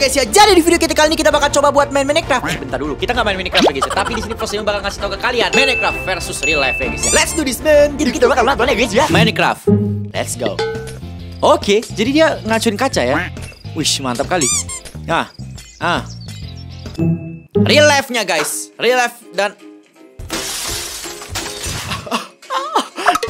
guys ya. Jadi di video kita kali ini kita bakal coba buat main Minecraft. Bentar dulu, kita nggak main Minecraft ya guys ya. Tapi di sini Prosimo bakal ngasih tau ke kalian Minecraft versus real life ya guys ya. Let's do this man. Jadi kita bakal main guys ya. Minecraft. Let's go. Oke, jadi dia ngacuin kaca ya. Wih, mantap kali. Nah. Real life-nya guys. Real life dan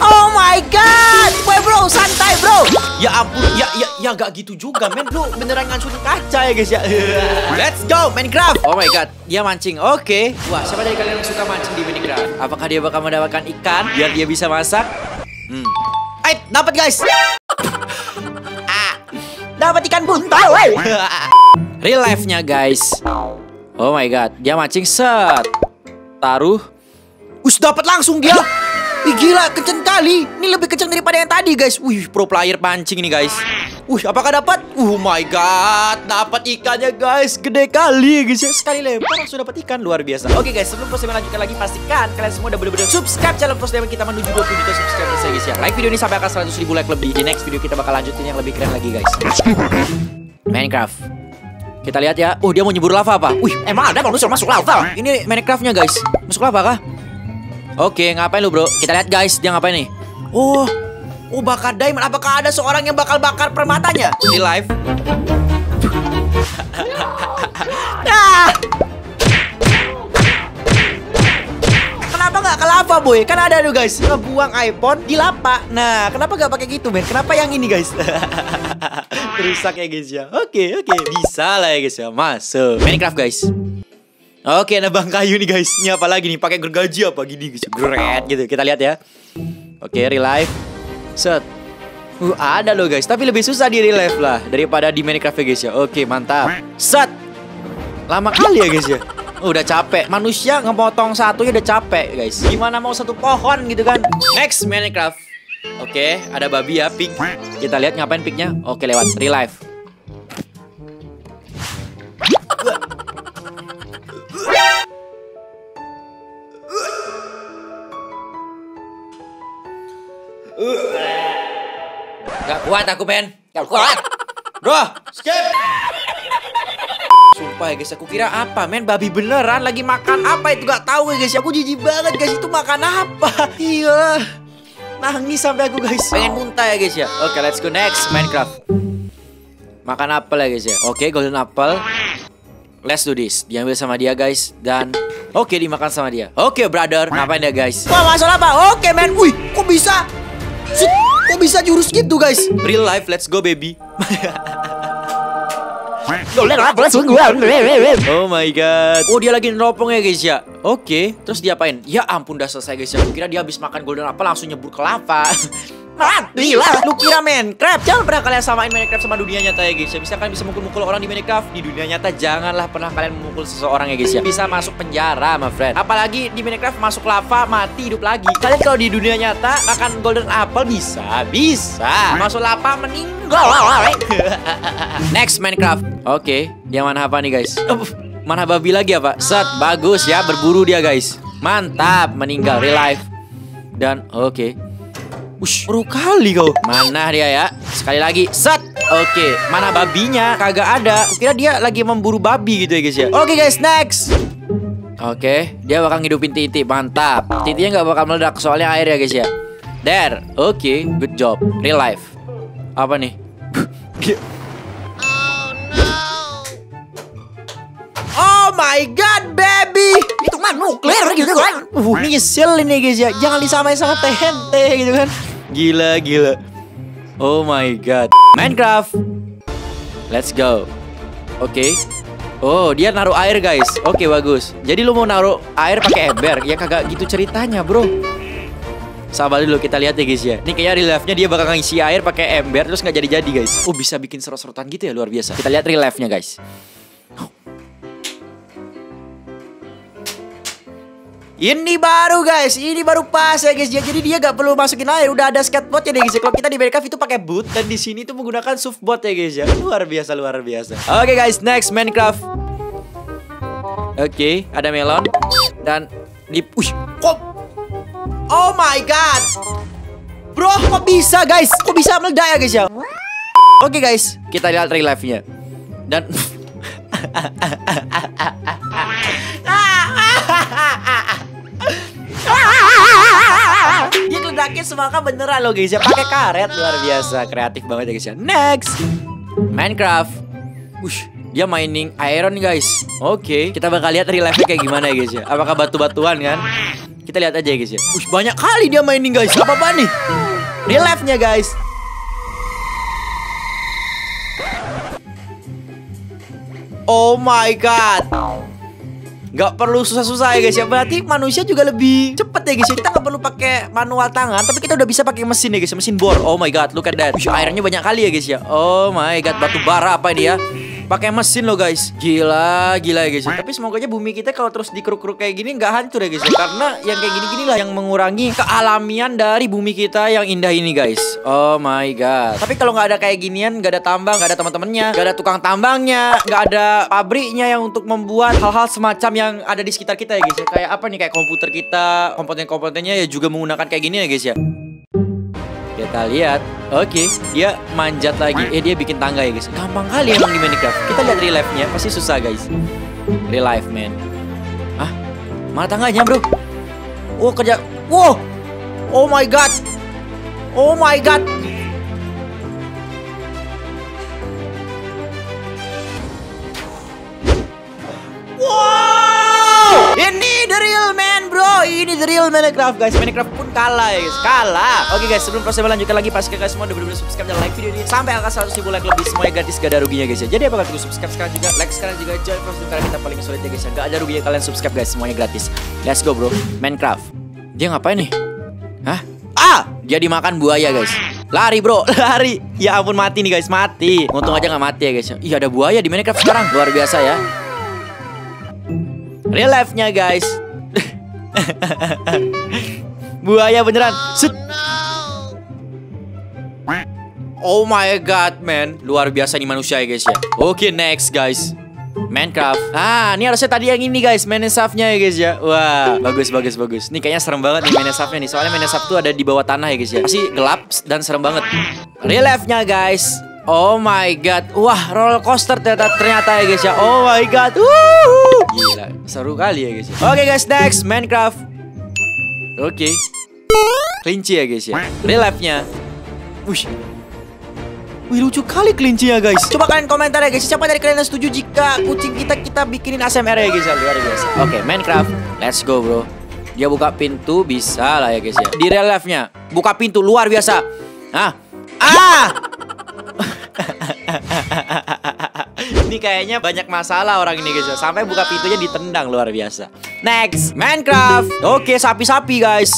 oh my god, boy bro, santai bro. Ya ampun, ya gak gitu juga, men. Lu beneran ngancurin kaca ya guys ya. Let's go, Minecraft. Oh my god, dia mancing. Oke. Wah, siapa dari kalian yang suka mancing di Minecraft? Apakah dia bakal mendapatkan ikan biar dia bisa masak? Ait, dapat guys. Dapat ikan buntal. Real life-nya guys. Oh my god, dia mancing set. Taruh. Us, dapat langsung dia. Ih, gila, kenceng kali. Ini lebih kenceng daripada yang tadi, guys. Wih, pro player pancing ini, guys. Wih, apakah dapat? Oh my god, dapat ikannya, guys. Gede kali, guys. Sekali lempar langsung dapat ikan, luar biasa. Oke, guys, sebelum Prosimo lanjutkan lagi, pastikan kalian semua udah bener-bener subscribe channel Prosimo. Kita menuju 20 juta subscriber, guys ya. Like video ini sampai akan 100.000 like lebih. Di next video kita bakal lanjutin yang lebih keren lagi, guys. Minecraft. Kita lihat ya. Oh, dia mau nyebur lava apa? Wih, emang ada manusia masuk lava. Ini Minecraft-nya, guys. Masuk lava kah? Oke, ngapain lu bro? Kita lihat guys, dia ngapain nih? Oh, bakar diamond. Apakah ada seorang yang bakal bakar permatanya? Di live. Kenapa nggak ke lava boy? Kan ada tuh guys, ngebuang iPhone di lava. Nah, kenapa nggak pakai gitu men? Kenapa yang ini guys? Rusak ya guys ya. Oke, bisa lah ya guys ya. Masuk Minecraft guys. Oke, ada bang kayu nih guys. Ini apa lagi nih? Pakai gergaji apa gini guys? Gret gitu. Kita lihat ya. Oke, real life. Set. Ada loh guys, tapi lebih susah di real life lah daripada di Minecraft ya guys ya. Oke, mantap. Set. Lama kali ya guys ya. Udah capek. Manusia ngepotong satunya udah capek guys. Gimana mau satu pohon gitu kan? Next Minecraft. Oke, ada babi ya, pig. Kita lihat ngapain pignya. Oke, lewat real life. Gak kuat aku men. Gak kuat bro, skip. Sumpah ya guys, aku kira apa men, babi beneran lagi makan apa itu gak tahu ya guys. Aku jijik banget guys, itu makan apa. Iya, nangis sampai aku guys, pengen muntah ya guys ya. Oke, let's go next Minecraft. Makan apel ya guys ya. Oke, golden apple. Let's do this. Diambil sama dia guys. Dan oke, dimakan sama dia. Oke brother, ngapain ya guys? Wah, masuk apa? Oke men. Wih, kok bisa? Kok bisa jurus gitu guys? Real life, let's go baby. Oh my god. Oh, dia lagi neropong ya guys ya. Oke, terus dia apain? Ya ampun, udah selesai guys ya. Aku kira dia habis makan golden apple langsung nyebur ke lava. Gila, lu kira Minecraft? Jangan pernah kalian samain Minecraft sama dunia nyata ya guys ya. Bisa kalian bisa mukul-mukul orang di Minecraft, di dunia nyata janganlah pernah kalian memukul seseorang ya guys ya. Bisa masuk penjara my friend. Apalagi di Minecraft masuk lava, mati, hidup lagi. Kalian kalau di dunia nyata makan golden apple bisa masuk lava, meninggal. Next Minecraft. Oke, dia mana apa nih guys? Mana babi lagi ya pak? Set, bagus ya, berburu dia guys. Mantap, meninggal real life. Dan oke. Ush, baru kali kau. Mana dia ya? Sekali lagi, set. Oke, mana babinya? Kagak ada. Kira dia lagi memburu babi gitu ya guys ya. Oke guys, next. Oke, dia bakal ngidupin titik. Mantap. Titiknya nggak bakal meledak soalnya air ya guys ya. There. Oke, good job. Real life. Apa nih? Oh my god, baby. Itu mah nuklir gitu kan. Misil ini guys ya. Jangan disamain sama TNT gitu kan. Gila. Oh my god. Minecraft. Let's go. Oke. Oh, dia naruh air guys. Oke, bagus. Jadi lu mau naruh air pakai ember. Ya kagak gitu ceritanya, bro. Sabar dulu, kita lihat ya guys ya. Ini kayaknya real life-nya dia bakal ngisi air pakai ember terus nggak jadi-jadi guys. Oh, bisa bikin serot-serotan gitu ya, luar biasa. Kita lihat real life-nya guys. Ini baru guys, ini baru pas ya guys. Jadi dia gak perlu masukin air, udah ada skateboard ya guys. Kalau kita di Minecraft itu pakai boot dan di sini itu menggunakan surfboard ya guys ya. Luar biasa. Oke guys, next Minecraft. Oke, ada melon dan di kok. Oh my god. Bro, kok bisa guys? Kok bisa meledak ya guys ya? Oke guys, kita lihat real life-nya. Dan Dia ledakin semangka beneran loh guys ya, pakai karet, luar biasa kreatif banget ya guys ya. Next, Minecraft. Wush, dia mining iron guys. Oke, kita bakal lihat real life-nya kayak gimana ya guys ya. Apakah batu-batuan kan? Kita lihat aja ya guys ya. Wush, banyak kali dia mining guys. Apa-apa nih? Real life-nya guys. Oh my god. Gak perlu susah-susah ya guys ya. Berarti manusia juga lebih cepet ya guys ya. Kita gak perlu pakai manual tangan, tapi kita udah bisa pakai mesin ya guys ya. Mesin bor. Oh my god, look at that. Wush, ironnya banyak kali ya guys ya. Oh my god, batu bara apa ini ya? Pakai mesin loh guys. Gila, gila ya guys. Tapi semoga aja bumi kita kalau terus dikeruk-keruk kayak gini nggak hancur ya guys. Karena yang kayak gini-gini lah yang mengurangi kealamian dari bumi kita yang indah ini guys. Oh my god. Tapi kalau nggak ada kayak ginian, nggak ada tambang, nggak ada teman-temannya, nggak ada tukang tambangnya, nggak ada pabriknya yang untuk membuat hal-hal semacam yang ada di sekitar kita ya guys. Kayak apa nih, kayak komputer kita, komponen-komponennya ya juga menggunakan kayak gini ya guys ya. Kita lihat. Oke, dia manjat lagi. Dia bikin tangga ya guys. Gampang kali emang di Minecraft. Kita lihat real life-nya, pasti susah guys. Real life man. Ah, mana tangganya bro? Oh kerja. Wow. Oh my god. Oh my god. Wow. Ini the real man. Bro, ini the real Minecraft guys. Minecraft pun kalah guys, kalah. Oke guys, sebelum proses lanjutkan lagi, pasti guys semua udah bener-bener subscribe dan like video ini sampai angka 100.000 like lebih. Semuanya gratis, gak ada ruginya guys ya. Jadi apa kalian perlu subscribe sekarang juga, like sekarang juga, join proses karena kita paling solid ya guys ya. Gak ada ruginya kalian subscribe guys, semuanya gratis. Let's go bro, Minecraft. Dia ngapain nih? Hah? Ah, dia dimakan buaya guys. Lari bro, lari. Ya ampun, mati nih guys, mati. Untung aja gak mati ya guys. Iya, ada buaya di Minecraft sekarang, luar biasa ya. Real life-nya guys. Buaya beneran. Set. Oh my god man, luar biasa nih manusia ya guys ya. Oke next guys, Minecraft. Ah, ini harusnya tadi yang ini guys, Minecraft-nya ya guys ya. Wah, bagus bagus bagus. Ini kayaknya serem banget nih Minecraft-nya nih. Soalnya Minecraft tuh ada di bawah tanah ya guys ya. Pasti gelap dan serem banget. Real life-nya guys. Oh my god. Wah, roller coaster ternyata ya guys ya. Oh my god. Wuhu. Gila, seru kali ya guys ya. Oke guys, next Minecraft. Oke. Kelinci ya guys ya. Real life-nya. Wush. Wih, lucu kali kelincinya guys. Coba kalian komentar ya guys, siapa dari kalian yang setuju jika kucing kita bikinin ASMR ya guys ya. Luar biasa. Oke, Minecraft. Let's go bro. Dia buka pintu bisa lah ya guys ya. Di real life-nya buka pintu luar biasa. Nah. Ah! Ini kayaknya banyak masalah orang ini guys ya. Sampai buka pintunya ditendang, luar biasa. Next, Minecraft. Oke, sapi-sapi guys.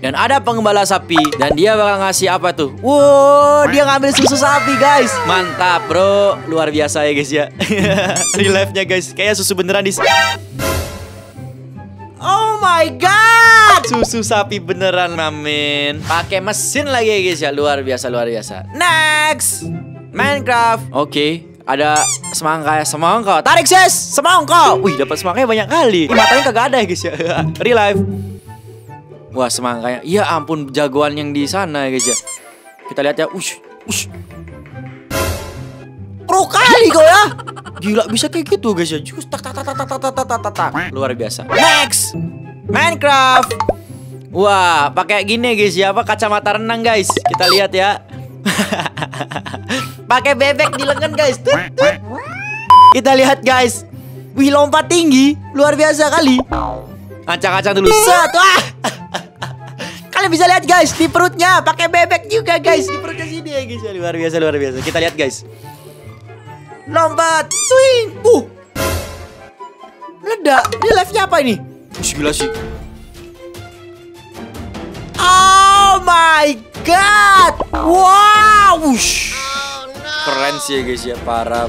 Dan ada pengembala sapi. Dan dia bakal ngasih apa tuh? Wow, dia ngambil susu sapi guys. Mantap bro, luar biasa ya guys ya. Real life-nya guys, kayaknya susu beneran di... Oh my god, susu sapi beneran mamin. Pakai mesin lagi ya guys ya, luar biasa luar biasa. Next, Minecraft. Oke, ada semangka, semangka. Tarik ses, semangka. Wih, dapat semangkanya banyak kali. Ih, matanya kagak ada ya guys ya. Real life. Wah, semangkanya. Ya ampun, jagoan yang di sana ya guys ya. Kita lihat ya. Ush, ush. Pro kali kau ya. Gila, bisa kayak gitu guys ya. Just tak. Luar biasa. Next, Minecraft. Wah, pakai gini guys ya, apa kacamata renang guys. Kita lihat ya. Pakai bebek di lengan guys. Tut. Kita lihat guys. Wih, lompat tinggi, luar biasa kali. Ancang-ancang dulu. Satu. Kalian bisa lihat guys, di perutnya pakai bebek juga guys. Di perutnya sini ya guys. Luar biasa luar biasa. Kita lihat guys. Lompat, twing, meledak. Ini live-nya apa ini? Gila sih. Oh my god, wow, wush. Keren sih ya guys ya, parah.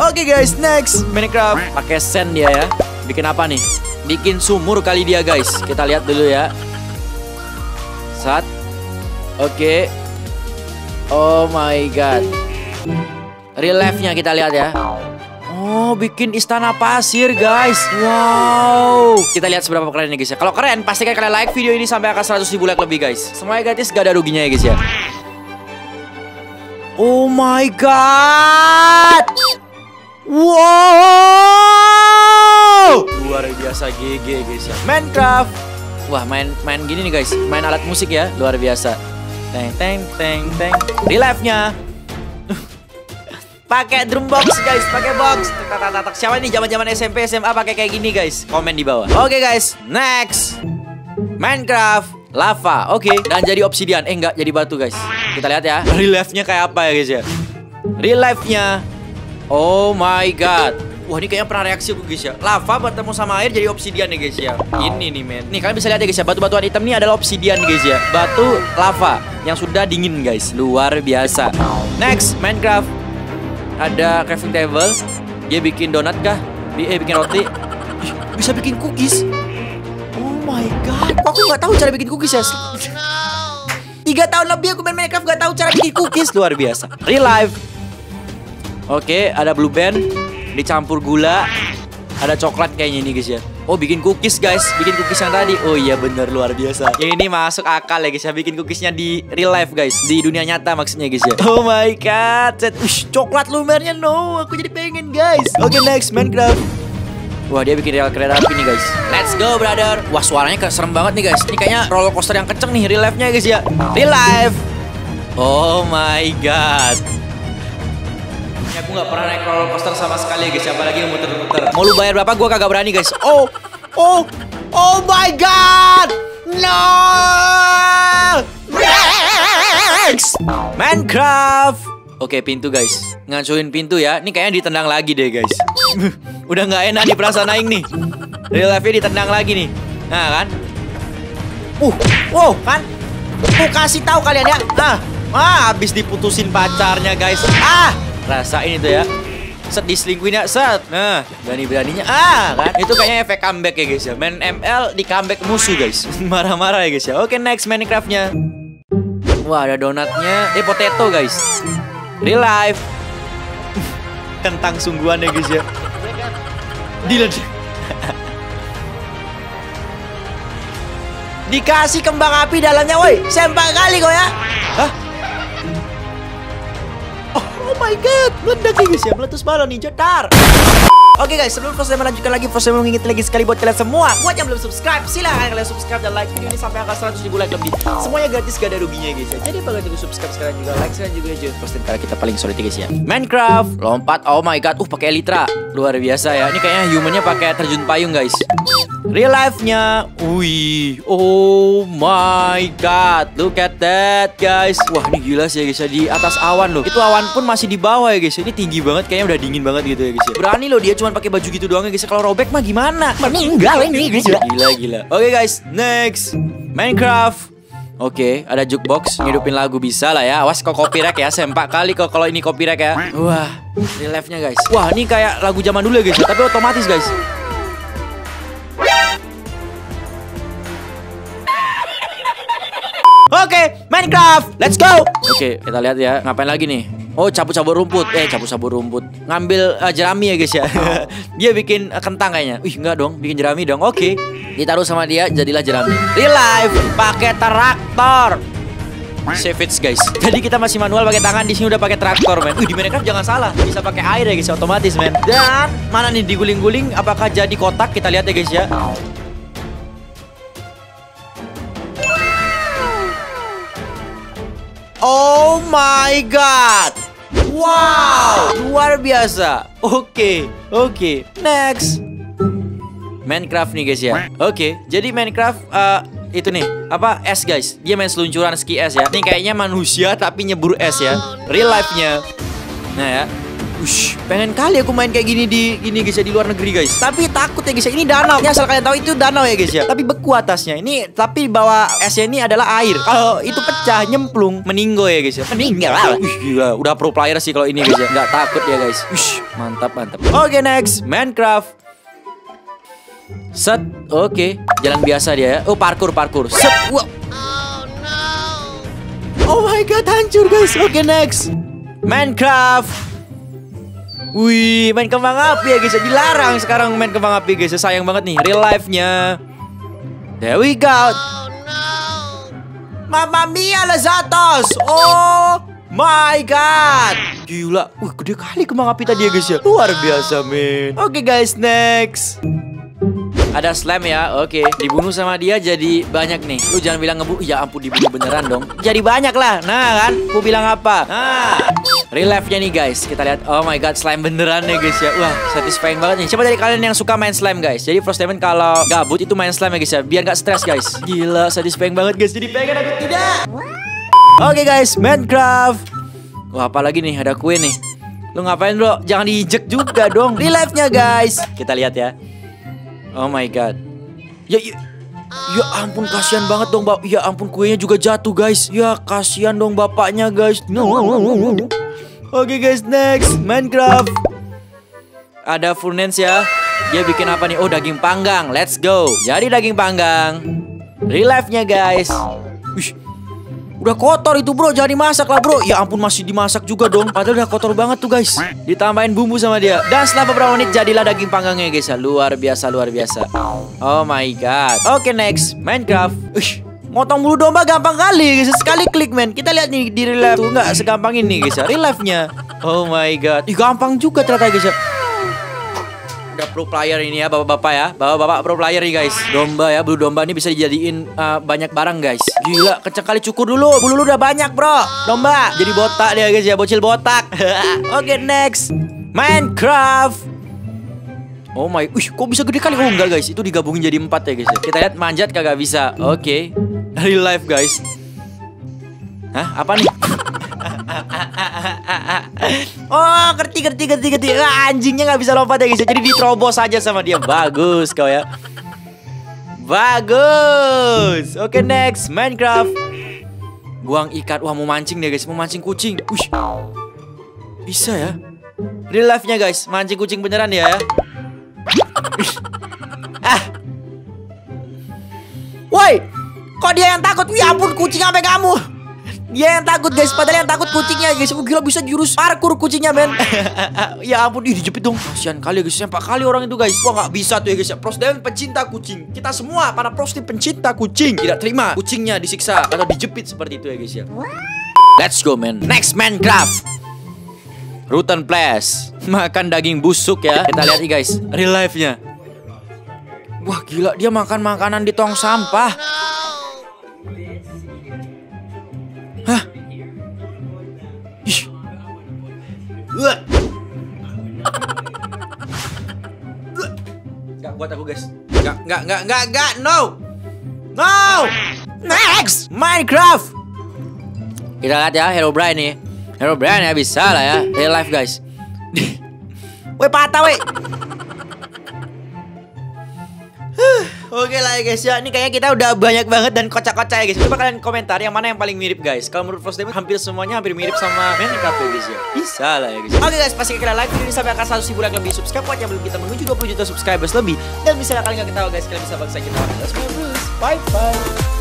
Oke guys, next Minecraft. Pakai sand dia ya. Bikin apa nih? Bikin sumur kali dia guys. Kita lihat dulu ya. Sat. Oke. Oh my god. Real life-nya kita lihat ya. Oh, bikin istana pasir guys. Wow. Kita lihat seberapa keren ya guys ya. Kalau keren, pastikan kalian like video ini sampai angka 100.000 like lebih guys. Semuanya gratis, gak ada ruginya ya guys ya. Oh my god. Wow, luar biasa GG guys ya. Minecraft. Wah, main gini nih guys. Main alat musik ya, luar biasa. Teng teng teng teng. Relive-nya. Pakai drum box guys, pakai box. Tatak. Siapa nih zaman-zaman SMP SMA pakai kayak gini guys? Komen di bawah. Oke guys, next. Minecraft. Lava, oke, dan jadi obsidian. Enggak, jadi batu guys. Kita lihat ya, relive-nya kayak apa ya guys ya. Relive-nya. Oh my god. Wah, ini kayaknya pernah reaksi aku guys ya. Lava bertemu sama air jadi obsidian ya guys ya. Ini nih men. Nih kalian bisa lihat ya guys ya, batu-batuan hitam ini adalah obsidian guys ya. Batu lava yang sudah dingin guys. Luar biasa. Next, Minecraft. Ada crafting table. Dia bikin donat kah? Dia bikin roti. Bisa bikin cookies. Oh my god, aku nggak tahu cara bikin cookies ya. 3 tahun lebih aku main Minecraft nggak tahu cara bikin cookies. Luar biasa. Relive. Oke, ada blue band dicampur gula, ada coklat kayaknya ini guys ya. Oh, bikin cookies guys, bikin cookies yang tadi. Oh iya bener, luar biasa. Yang ini masuk akal ya guys ya, bikin cookiesnya di real life guys, di dunia nyata maksudnya guys ya. Oh my god, coklat lumernya no, aku jadi pengen guys. Oke, next Minecraft. Wah, dia bikin rel kereta api nih guys. Let's go brother. Wah, suaranya serem banget nih guys. Ini kayaknya roller coaster yang kenceng nih relive-nya guys ya. Relive. Oh my god. Ini aku nggak pernah naik roller coaster sama sekali guys. Apalagi yang muter-muter. Mau lu bayar berapa? Gua kagak berani guys. Oh my god. No. Next. Minecraft. Oke, pintu guys. Ngancurin pintu ya. Ini kayaknya ditendang lagi deh guys. Udah nggak enak nih perasaan Aing nih. Relive-nya ditendang lagi nih. Nah kan. Wow kan. Aku kasih tahu kalian ya. Habis diputusin pacarnya guys. Rasain itu ya. Set diselingkuhin ya. Set. Nah, berani-beraninya. Kan. Itu kayaknya efek comeback ya guys ya. Main ML di comeback musuh guys. Marah-marah ya guys ya. Oke, next Minecraft-nya. Wah, ada donatnya. Potato guys. Relive. Kentang sungguhan ya guys ya. Dikasih kembang api dalamnya, woi. Sempak kali kok ya. Hah? Oh my god, meledak ya guys ya. Meletus balon nih, jotar. Oke guys, sebelum proses melanjutkan lagi, proses mengingetin lagi sekali buat kalian semua. Buat yang belum subscribe, silahkan kalian subscribe dan like video ini sampai angka 100.000 like lebih. Semuanya gratis, gak ada ruginya guys ya. Jadi bagaimana juga subscribe sekarang juga, like sekarang juga, join posting karena kita paling solid guys ya. Minecraft, lompat, oh my god, pakai elitra. Luar biasa ya. Ini kayaknya humannya pakai terjun payung guys. Relive-nya. Wih. Oh my god. Look at that guys. Wah, ini gila sih ya guys ya. Di atas awan loh. Itu awan pun masih di bawah ya guys. Ini tinggi banget, kayaknya udah dingin banget gitu ya guys ya. Berani loh dia cuma pakai baju gitu doang ya guys. Kalau robek mah gimana? Meninggal ini guys. Gila. Oke guys, next. Minecraft. Oke, ada jukebox, ngidupin lagu bisa lah ya. Awas kok copyright ya, sempak kali kok kalau ini copyright ya. Wah, relive-nya guys. Wah, ini kayak lagu zaman dulu ya guys, tapi otomatis guys. Oke, Minecraft, let's go. Oke, kita lihat ya, ngapain lagi nih? Oh, cabut-cabut rumput. Cabut-cabut rumput. Ngambil jerami ya guys ya. Dia bikin kentang kayaknya. Wih, enggak dong, bikin jerami dong. Oke. Ditaruh sama dia, jadilah jerami. Relive pakai traktor. Savage guys. Jadi kita masih manual pakai tangan, di sini udah pakai traktor, men. Di Minecraft jangan salah, bisa pakai air ya guys, otomatis, men. Dan mana nih diguling-guling apakah jadi kotak? Kita lihat ya guys ya. Oh my god. Wow, luar biasa. Oke. Next. Minecraft nih guys ya. Oke, jadi Minecraft itu nih, apa es guys. Dia main seluncuran ski es ya. Ini kayaknya manusia tapi nyebur es ya. Relive-nya. Nah ya. Pengen kali aku main kayak gini ini guys ya, di luar negeri guys. Tapi takut ya guys ya. Ini danau. Ini asal kalian tahu itu danau ya guys ya. Tapi beku atasnya. Ini tapi bawah esnya ini adalah air. Kalau itu pecah nyemplung meninggal ya guys ya. Meninggal. Gila, udah pro player sih kalau ini guys ya. Nggak takut ya guys. Mantap. Oke, next Minecraft. Set. Oke, jalan biasa dia ya. Oh, parkur. Set. Wow. Oh no. Oh my god, hancur guys. Oke, next Minecraft. Wih, main kembang api ya guys. Dilarang sekarang main kembang api guys. Sayang banget nih. Relive-nya. There we go. Oh no. Mamma mia, Lezatos. Oh my god. Gila, gede kali kembang api tadi ya guys ya. Luar biasa men. Oke guys, next. Ada slime ya, oke. Dibunuh sama dia jadi banyak nih. Lu jangan bilang ngebunuh, ya ampun dibunuh beneran dong. Jadi banyak lah, nah kan, aku bilang apa? Nah, relive-nya nih guys, kita lihat. Oh my god, slime beneran ya guys ya. Wah, satisfying banget nih. Siapa dari kalian yang suka main slime guys? Jadi Frost Demon kalau gabut itu main slime ya guys ya, biar gak stres guys. Gila, satisfying banget guys, jadi pengen aku tidak. Oke guys, Minecraft. Wah, apalagi nih, ada kue nih. Lu ngapain bro, jangan diinjek juga dong. Relive-nya guys, kita lihat ya. Oh my god. Ya ampun, kasihan banget dong bapak. Ya ampun, kuenya juga jatuh guys. Ya kasihan dong bapaknya guys. Oke guys, next Minecraft. Ada Furnance ya. Dia bikin apa nih? Oh, daging panggang. Let's go. Jadi daging panggang. Relive-nya guys. Wih, udah kotor itu bro, jangan dimasak lah bro. Ya ampun, masih dimasak juga dong. Padahal udah kotor banget tuh guys. Ditambahin bumbu sama dia. Dan setelah beberapa menit jadilah daging panggangnya guys. Luar biasa, luar biasa. Oh my god. Oke, next Minecraft. Motong bulu domba gampang kali guys. Sekali klik men. Kita lihat nih di relive tuh nggak segampang ini guys. Relive-nya. Oh my god. Ih, gampang juga ternyata guys. Udah pro player ini ya bapak-bapak ya. Bapak-bapak pro player nih guys. Domba ya, bulu domba ini bisa dijadiin banyak barang guys. Gila, kenceng kali, cukur dulu. Bulu lu udah banyak bro. Domba jadi botak dia guys ya, bocil botak. Oke, next Minecraft. Oh my, kok bisa gede kali? Oh enggak guys, itu digabungin jadi 4 ya guys ya. Kita lihat, manjat kagak bisa. Oke, dari live guys. Hah, apa nih? Oh, ngerti. Anjingnya nggak bisa lompat ya guys. Jadi diterobos aja sama dia. Bagus kau ya. Bagus. Oke, next Minecraft. Buang ikat. Wah, mau mancing deh guys. Mau mancing kucing. Bisa ya. Real life-nya guys. Mancing kucing beneran ya. Woi, kok dia yang takut? Ya ampun, kucing sampai kamu. Dia yang takut guys, padahal yang takut kucingnya guys. Gila, bisa jurus parkur kucingnya men. Ya ampun, dijepit dong. Kasihan kali guys, 4 kali orang itu guys. Wah, gak bisa tuh ya guys. Frost Demon pencinta kucing. Kita semua para Frost Demon pencinta kucing tidak terima kucingnya disiksa atau dijepit seperti itu ya guys ya. Let's go men. Next Minecraft. Rutan Plus. Makan daging busuk ya. Kita lihat nih guys, real life-nya. Wah gila, dia makan makanan di tong sampah. Hah? Gak buat aku guys. Gak. No. Next Minecraft. Kita lihat ya, Herobrine nih. Herobrine ya, bisa lah ya. Real life guys. Woi, patah woi. Oke lah ya guys ya. Ini kayaknya kita udah banyak banget dan kocak-kocak ya guys. Coba kalian komentar yang mana yang paling mirip guys. Kalau menurut Frost Demon hampir semuanya hampir mirip sama Minecraft ya guys ya. Bisa lah ya guys. Oke guys, pastikan kalian like video ini sampai angka 100.000 like lebih. Subscribe buat yang belum, kita menuju 20 juta subscribers lebih. Dan misalnya kalian gak ketawa guys, kalian bisa paksa kita. Bye bye.